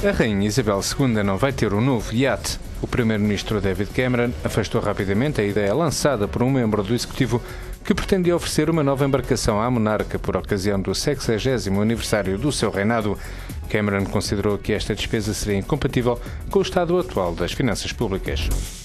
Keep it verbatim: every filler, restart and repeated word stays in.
A rainha Isabel segunda não vai ter um novo iate. O primeiro-ministro David Cameron afastou rapidamente a ideia lançada por um membro do executivo que pretendia oferecer uma nova embarcação à monarca por ocasião do sexagésimo aniversário do seu reinado. Cameron considerou que esta despesa seria incompatível com o estado atual das finanças públicas.